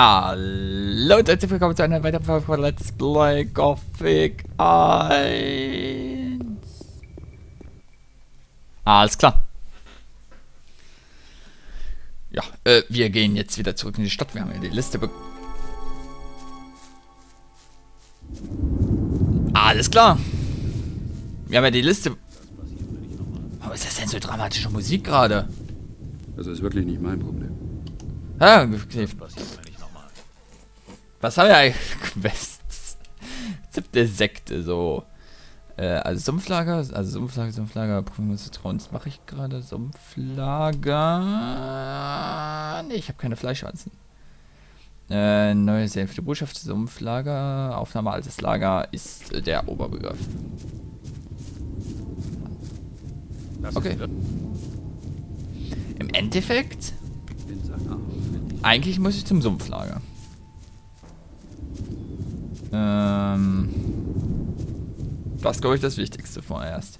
Hallo und herzlich willkommen zu einer weiteren Folge von Let's Play Gothic 1. Alles klar. Ja, wir gehen jetzt wieder zurück in die Stadt. Wir haben ja die Liste bekommen. Alles klar. Wir haben ja die Liste. Warum ist das denn so dramatische Musik gerade? Das ist wirklich nicht mein Problem. Ah, was haben wir eigentlich? Quests. Rezept der Sekte, so. Also Sumpflager. Prüfung des Vertrauens mache ich gerade. Sumpflager. Ne, ich habe keine Fleischwanzen. Neue Serie für die Botschaft. Sumpflager. Aufnahme altes Lager ist der Oberbegriff. Okay. Im Endeffekt. Eigentlich muss ich zum Sumpflager. Das glaube ich das Wichtigste vorerst.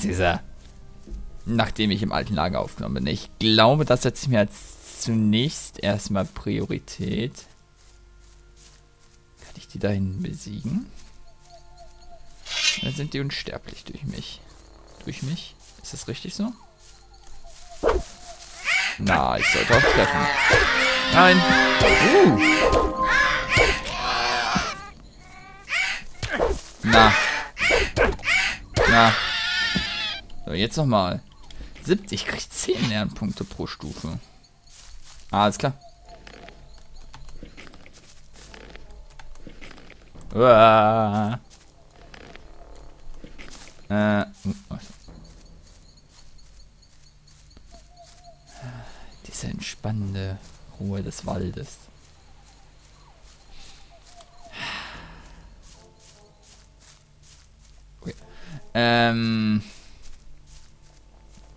Dieser, nachdem ich im alten Lager aufgenommen bin. Ich glaube, das setze ich mir als zunächst erstmal Priorität. Kann ich die dahin besiegen? Dann sind die unsterblich durch mich. Durch mich? Ist das richtig so? Na, ich sollte auch treffen. Nein. Na. So, jetzt nochmal. 70 kriegt 10 Lernpunkte pro Stufe. Alles klar. Uah. Diese entspannende Ruhe des Waldes. Okay.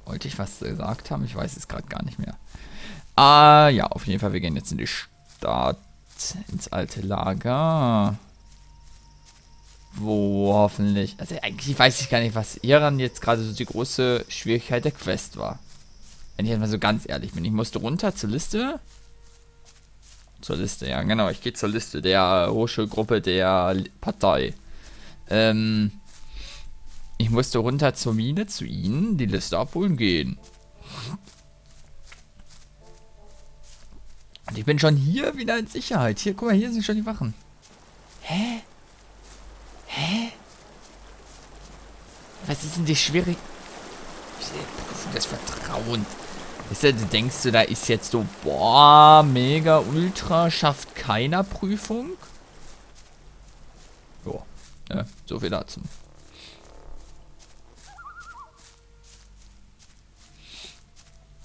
Wollte ich was gesagt haben? Ich weiß es gerade gar nicht mehr. Ah, ja, auf jeden Fall, wir gehen jetzt in die Stadt, ins alte Lager. Wo hoffentlich... Also eigentlich weiß ich gar nicht, was hieran jetzt gerade so die große Schwierigkeit der Quest war. Wenn ich jetzt mal so ganz ehrlich bin. Ich musste runter zur Liste. Zur Liste, ja genau. Ich gehe zur Liste der Hochschulgruppe der Partei. Ich musste runter zur Mine, zu ihnen, die Liste abholen gehen. Und ich bin schon hier wieder in Sicherheit. Hier, guck mal, hier sind schon die Wachen. Hä? Hä? Was ist denn die Schwierigkeit? Das Vertrauen. Ist ja, du denkst du, da ist jetzt so, boah, mega, ultra, schafft keiner Prüfung? Joa, ja, so viel dazu.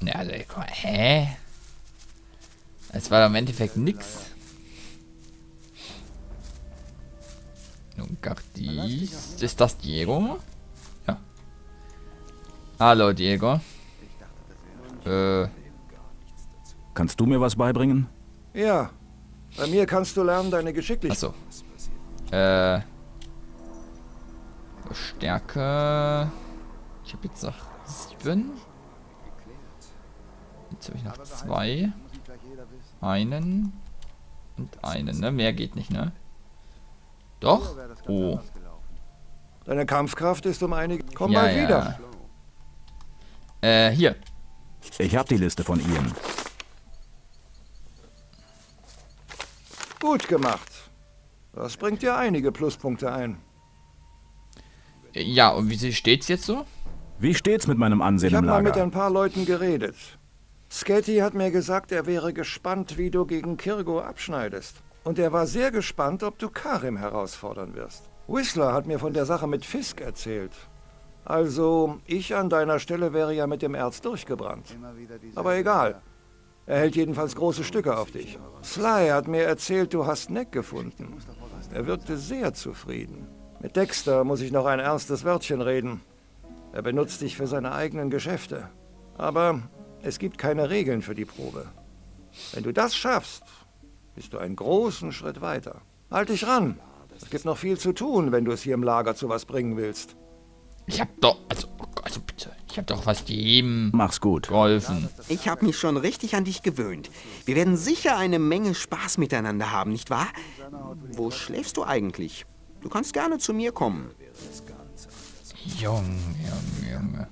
Ja, also, komm, hä? Es war im Endeffekt nix. Nun, Gardis. Ist das Diego? Hallo, Diego. Kannst du mir was beibringen? Ja. Bei mir kannst du lernen, deine Geschicklichkeit. Achso. Stärke. Ich habe jetzt noch 7. Jetzt habe ich noch 2. Einen. Und einen, ne? Mehr geht nicht, ne? Doch? Oh. Deine Kampfkraft ist um einige... Komm mal wieder. Hier. Ich habe die Liste von Ihnen. Gut gemacht. Das bringt dir einige Pluspunkte ein. Ja, und wie steht's jetzt so? Wie steht's mit meinem Ansehen im Lager? Ich habe mal mit ein paar Leuten geredet. Sketti hat mir gesagt, er wäre gespannt, wie du gegen Kirgo abschneidest. Und er war sehr gespannt, ob du Karim herausfordern wirst. Whistler hat mir von der Sache mit Fisk erzählt. Also, ich an deiner Stelle wäre ja mit dem Erz durchgebrannt. Aber egal. Er hält jedenfalls große Stücke auf dich. Sly hat mir erzählt, du hast Neck gefunden. Er wirkte sehr zufrieden. Mit Dexter muss ich noch ein ernstes Wörtchen reden. Er benutzt dich für seine eigenen Geschäfte. Aber es gibt keine Regeln für die Probe. Wenn du das schaffst, bist du einen großen Schritt weiter. Halt dich ran. Es gibt noch viel zu tun, wenn du es hier im Lager zu was bringen willst. Ich hab doch, also bitte, ich Ich habe doch fast jedem Mach's gut. Geholfen. Ich habe mich schon richtig an dich gewöhnt. Wir werden sicher eine Menge Spaß miteinander haben, nicht wahr? Wo schläfst du eigentlich? Du kannst gerne zu mir kommen. Junge.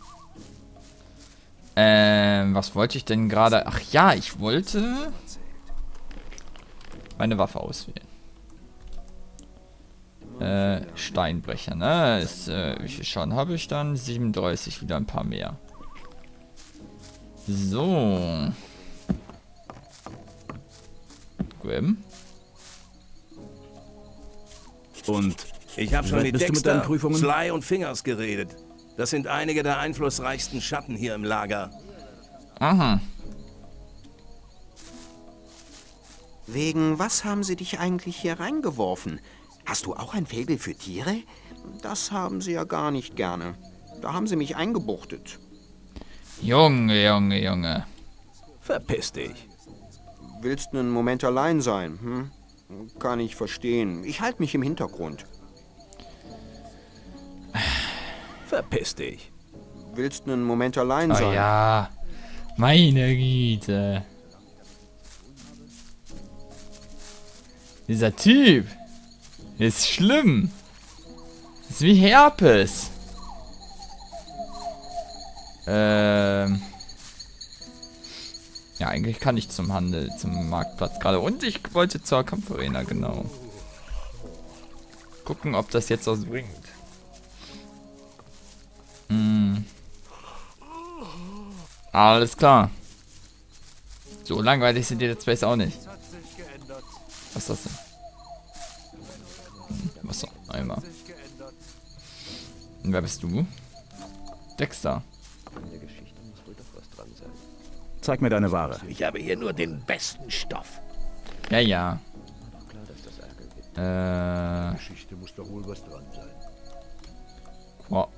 Was wollte ich denn gerade? Ach ja, ich wollte meine Waffe auswählen. Steinbrecher, ne? Ist, wie viel Schaden habe ich dann? 37, wieder ein paar mehr. So. Grim. Und ich habe schon mit Dexter, Sly und Fingers geredet. Das sind einige der einflussreichsten Schatten hier im Lager. Aha. Wegen was haben sie dich eigentlich hier reingeworfen? Hast du auch ein Faible für Tiere? Das haben sie ja gar nicht gerne. Da haben sie mich eingebuchtet. Junge. Verpiss dich. Willst du einen Moment allein sein, hm? Kann ich verstehen. Ich halte mich im Hintergrund. Verpiss dich. Willst du einen Moment allein sein? Ja. Meine Güte. Dieser Typ ist schlimm. Ist wie Herpes. Ja, eigentlich kann ich zum Handel, zum Marktplatz gerade. Und ich wollte zur Kampfarena, genau. Gucken, ob das jetzt was bringt. Alles klar. So langweilig sind die Let's Plays auch nicht. Was ist das denn? Wasser, einmal. Und wer bist du? Dexter. Zeig mir deine Ware. Ich habe hier nur den besten Stoff. Ja. Geschichte muss doch wohl was dran sein. Wow.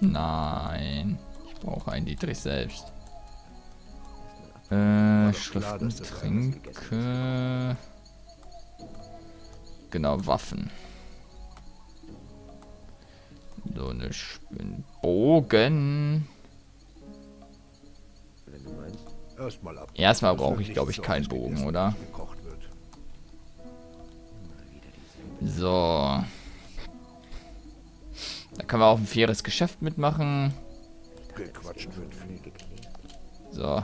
Nein. Ich brauche einen Dietrich selbst. Schriften, Tränke. Genau, Waffen. So eine Spinnbogen. Erstmal brauche ich, glaube ich, keinen Bogen, oder? So. Da können wir auch ein faires Geschäft mitmachen. So.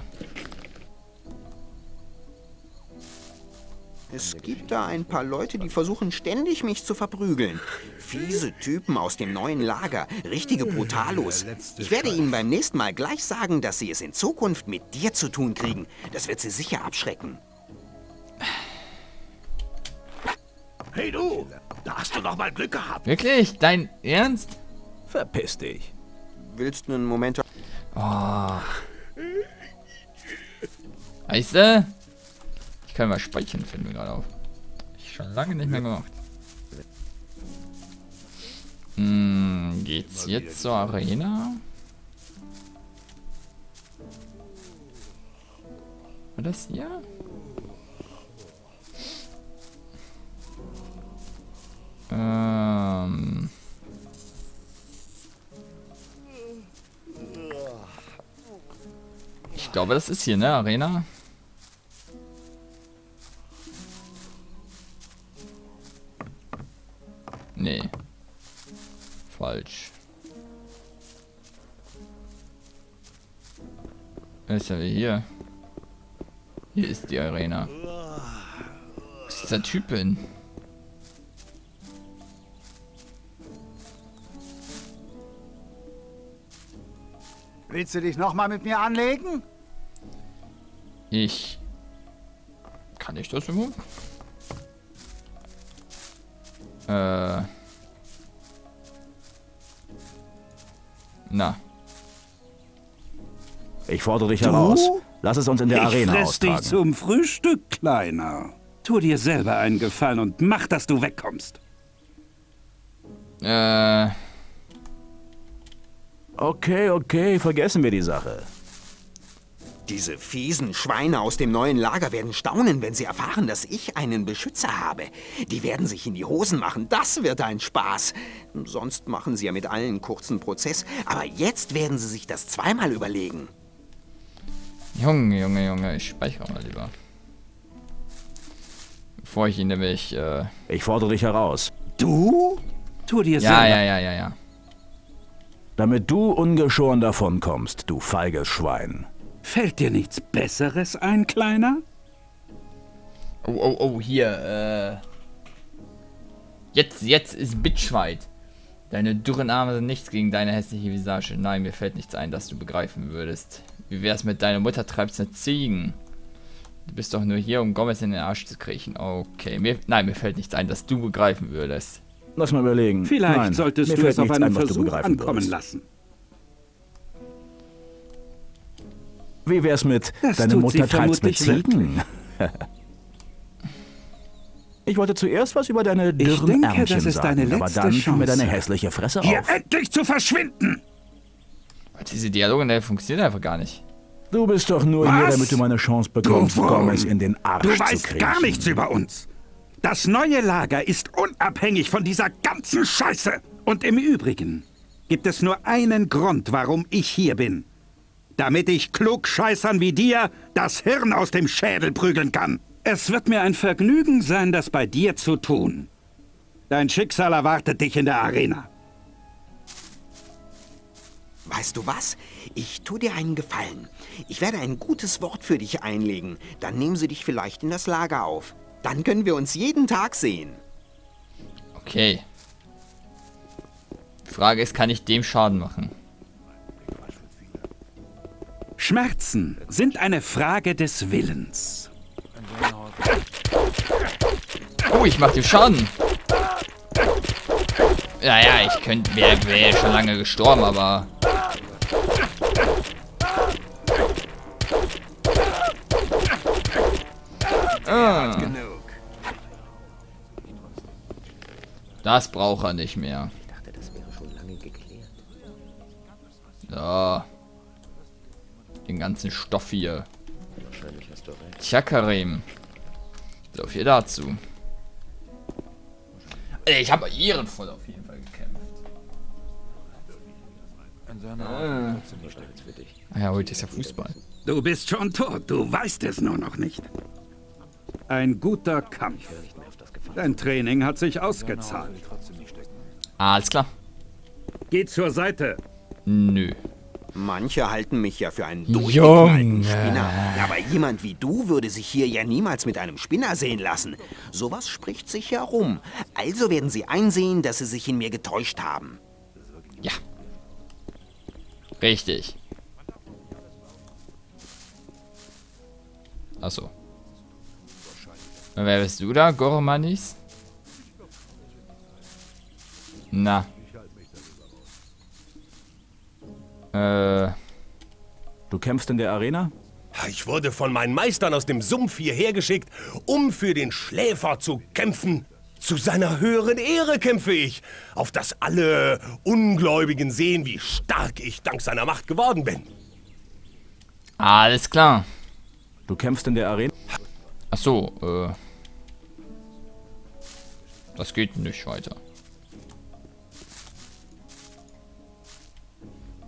Es gibt da ein paar Leute, die versuchen ständig, mich zu verprügeln. Fiese Typen aus dem neuen Lager. Richtige Brutalos. Ich werde ihnen beim nächsten Mal gleich sagen, dass sie es in Zukunft mit dir zu tun kriegen. Das wird sie sicher abschrecken. Hey du, da hast du noch mal Glück gehabt. Wirklich? Dein Ernst? Verpiss dich. Willst du einen Moment... Oh. Weißt du? Ich kann mal speichern, fällt mir gerade auf. Ich schon lange nicht mehr gemacht. Geht's jetzt zur Arena? War das hier? Ich glaube, das ist hier, ne? Arena? Nee. Falsch. Was haben wir hier? Hier ist die Arena. Was ist der Typ hin? Willst du dich nochmal mit mir anlegen? Ich... Kann ich das überhaupt? Na. Ich fordere dich heraus. Lass es uns in der Arena austragen. Ich fress dich zum Frühstück, Kleiner. Tu dir selber einen Gefallen und mach, dass du wegkommst. Okay, vergessen wir die Sache. Diese fiesen Schweine aus dem neuen Lager werden staunen, wenn sie erfahren, dass ich einen Beschützer habe. Die werden sich in die Hosen machen. Das wird ein Spaß. Sonst machen sie ja mit allen kurzen Prozess. Aber jetzt werden sie sich das zweimal überlegen. Junge, Junge, Junge. Ich speichere mal lieber. Bevor ich ihn nämlich... Ich fordere dich heraus. Du? Tu dir selber. Ja. Damit du ungeschoren davonkommst, du feiges Schwein. Fällt dir nichts Besseres ein, Kleiner? Oh, hier, Jetzt ist bitchweit. Deine dürren Arme sind nichts gegen deine hässliche Visage. Nein, mir fällt nichts ein, das du begreifen würdest. Wie wär's mit deiner Mutter, treibst du Ziegen? Du bist doch nur hier, um Gomez in den Arsch zu kriechen. Okay, mir fällt nichts ein, das du begreifen würdest. Lass mal überlegen. Vielleicht nein, solltest du es auf einen Versuch ankommen lassen. Wie wär's mit, deine Mutter treibt mit Ziegen? Ich wollte zuerst was über deine dürren Ärmchen sagen, aber dann fiel mir deine hässliche Fresse auf. Hier endlich zu verschwinden! Diese Dialoge funktionieren einfach gar nicht. Du bist doch nur hier, damit du meine Chance bekommst, Gomez in den Arsch zu kriechen. Du weißt gar nichts über uns. Das neue Lager ist unabhängig von dieser ganzen Scheiße. Und im Übrigen gibt es nur einen Grund, warum ich hier bin. Damit ich Klugscheißern wie dir das Hirn aus dem Schädel prügeln kann. Es wird mir ein Vergnügen sein, das bei dir zu tun. Dein Schicksal erwartet dich in der Arena. Weißt du was? Ich tue dir einen Gefallen. Ich werde ein gutes Wort für dich einlegen. Dann nehmen sie dich vielleicht in das Lager auf. Dann können wir uns jeden Tag sehen. Okay. Die Frage ist, kann ich dem Schaden machen? Schmerzen sind eine Frage des Willens. Oh, ich mach dir Schaden. Ja, ich könnte... Wäre schon lange gestorben, aber... Ah. Das braucht er nicht mehr. Ich dachte, das wäre schon lange geklärt. So. Den ganzen Stoff hier. Wahrscheinlich hast du recht. Tja, Karim. So viel dazu. Ich habe ehrenvoll auf jeden Fall gekämpft. Ja, heute ist ja Fußball. Du bist schon tot, du weißt es nur noch nicht. Ein guter Kampf. Dein Training hat sich ausgezahlt. Alles klar. Geh zur Seite. Nö. Manche halten mich ja für einen durchgeknallten Spinner. Aber jemand wie du würde sich hier ja niemals mit einem Spinner sehen lassen. Sowas spricht sich ja rum. Also werden sie einsehen, dass sie sich in mir getäuscht haben. Ja. Richtig. Achso. Und wer bist du da, Goromannis? Na. Du kämpfst in der Arena? Ich wurde von meinen Meistern aus dem Sumpf hierher geschickt, um für den Schläfer zu kämpfen. Zu seiner höheren Ehre kämpfe ich, auf dass alle Ungläubigen sehen, wie stark ich dank seiner Macht geworden bin. Alles klar. Du kämpfst in der Arena? Ach so, das geht nicht weiter.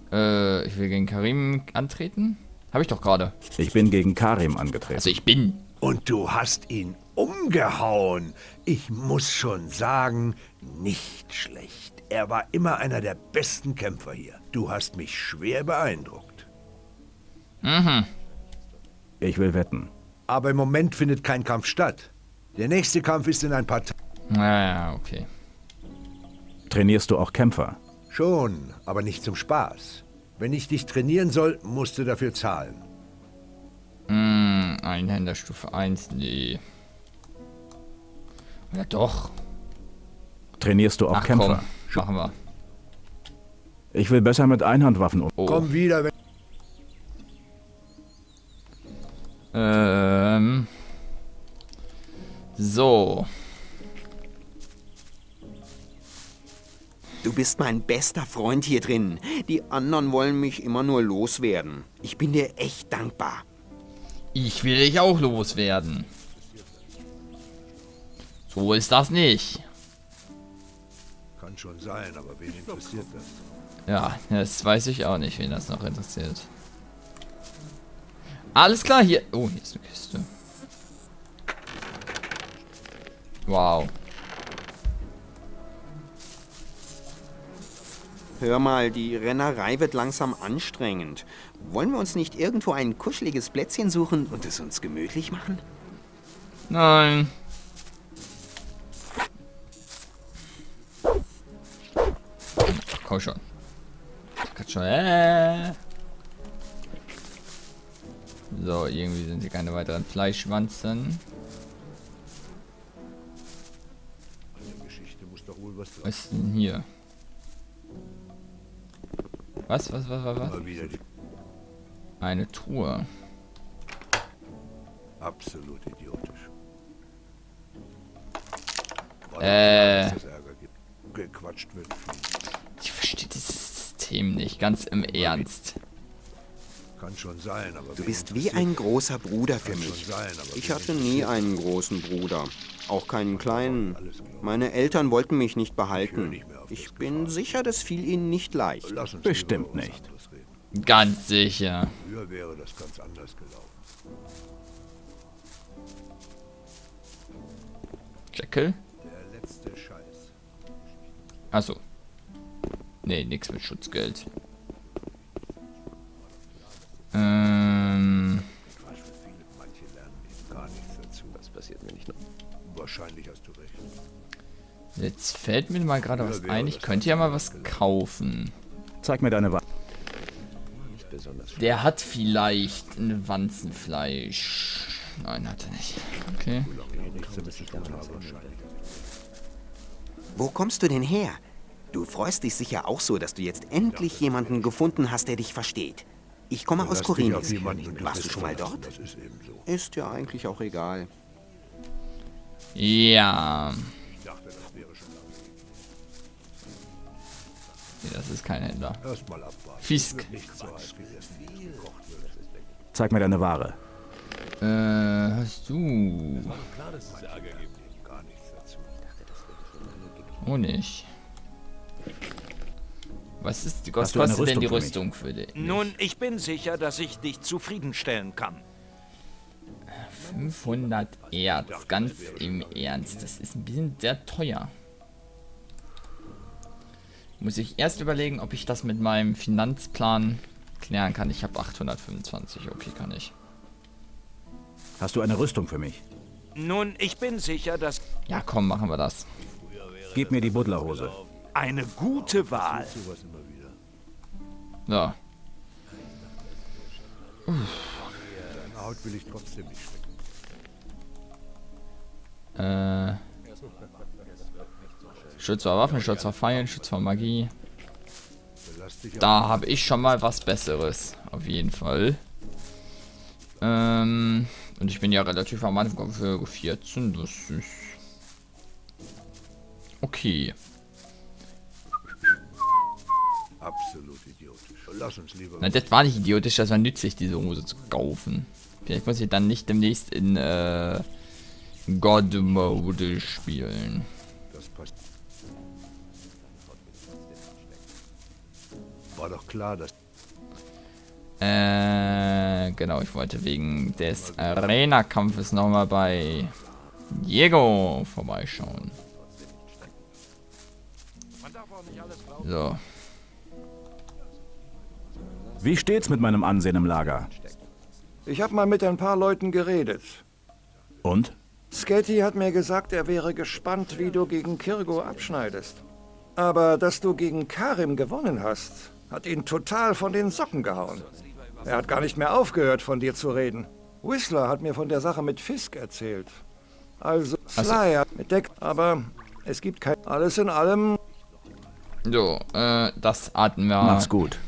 Ich will gegen Karim antreten? Habe ich doch gerade. Ich bin gegen Karim angetreten. Also ich bin. Und du hast ihn umgehauen. Ich muss schon sagen, nicht schlecht. Er war immer einer der besten Kämpfer hier. Du hast mich schwer beeindruckt. Mhm. Ich will wetten. Aber im Moment findet kein Kampf statt. Der nächste Kampf ist in ein paar Tagen. Naja, okay. Trainierst du auch Kämpfer? Schon, aber nicht zum Spaß. Wenn ich dich trainieren soll, musst du dafür zahlen. Einhänder Stufe 1, nee. Ja doch. Trainierst du auch Kämpfer? Komm, machen wir. Ich will besser mit Einhandwaffen um. Oh. Komm wieder, wenn... So. Du bist mein bester Freund hier drin. Die anderen wollen mich immer nur loswerden. Ich bin dir echt dankbar. Ich will dich auch loswerden. So ist das nicht. Kann schon sein, aber wen interessiert das? Ja, das weiß ich auch nicht, wen das noch interessiert. Alles klar, hier... Oh, hier ist eine Kiste. Wow. Hör mal, die Rennerei wird langsam anstrengend. Wollen wir uns nicht irgendwo ein kuscheliges Plätzchen suchen und es uns gemütlich machen? Nein. Komm schon. Komm schon. So, irgendwie sind hier keine weiteren Fleischwanzen. Was ist denn hier? Was? Eine Truhe. Absolut idiotisch. Ich verstehe dieses System nicht, ganz im Ernst. Kann schon sein, aber du bist wie ein großer Bruder für mich. Ich hatte nie einen großen Bruder. Auch keinen kleinen. Meine Eltern wollten mich nicht behalten. Ich bin sicher, das fiel ihnen nicht leicht. Bestimmt nicht. Ganz sicher. Früher wäre das ganz anders gelaufen. Jekyll? Der letzte Scheiß. Achso. Nee, nix mit Schutzgeld. Was passiert mir nicht noch? Wahrscheinlich hast du recht. Jetzt fällt mir mal gerade was ein. Ich könnte ja mal was kaufen. Zeig mir deine Wanzen. Der hat vielleicht ein Wanzenfleisch. Nein, hat er nicht. Okay. Wo kommst du denn her? Du freust dich sicher auch so, dass du jetzt endlich jemanden gefunden hast, der dich versteht. Ich komme aus Korinis. Warst du schon mal dort? Ist ja eigentlich auch egal. Ja. Nee, das ist kein Händler. Fisk. Zeig mir deine Ware. Hast du? Oh, nicht. Was kostet denn die Rüstung für dich? Nun, ich bin sicher, dass ich dich zufriedenstellen kann. 500 Erz, ganz im Ernst. Das ist ein bisschen sehr teuer. Muss ich erst überlegen, ob ich das mit meinem Finanzplan klären kann. Ich habe 825, okay, kann ich. Hast du eine Rüstung für mich? Nun, ich bin sicher, dass... Ja, komm, machen wir das. Gib mir die Butlerhose. Eine gute Wahl. So. Deine Haut will ich trotzdem nicht schmecken. Schutz vor Waffen, Schutz vor Pfeilen, Schutz vor Magie. Da habe ich schon mal was Besseres. Auf jeden Fall. Und ich bin ja relativ am Anfang für 14. Das ist... Okay. Absolut idiotisch. Lass uns lieber. Na, das war nicht idiotisch, das war nützlich, diese Hose zu kaufen. Vielleicht muss ich dann nicht demnächst in God Mode spielen. Das passt. War doch klar, dass. Genau, ich wollte wegen des Arena-Kampfes nochmal bei Diego vorbeischauen. So. Wie steht's mit meinem Ansehen im Lager? Ich habe mal mit ein paar Leuten geredet. Und? Sketti hat mir gesagt, er wäre gespannt, wie du gegen Kirgo abschneidest. Aber dass du gegen Karim gewonnen hast, hat ihn total von den Socken gehauen. Er hat gar nicht mehr aufgehört, von dir zu reden. Whistler hat mir von der Sache mit Fisk erzählt. Also Sly mit Dexter, aber es gibt kein... Alles in allem... So, das atmen wir. Macht's gut.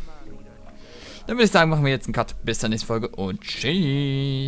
Dann würde ich sagen, machen wir jetzt einen Cut. Bis zur nächsten Folge und tschüss.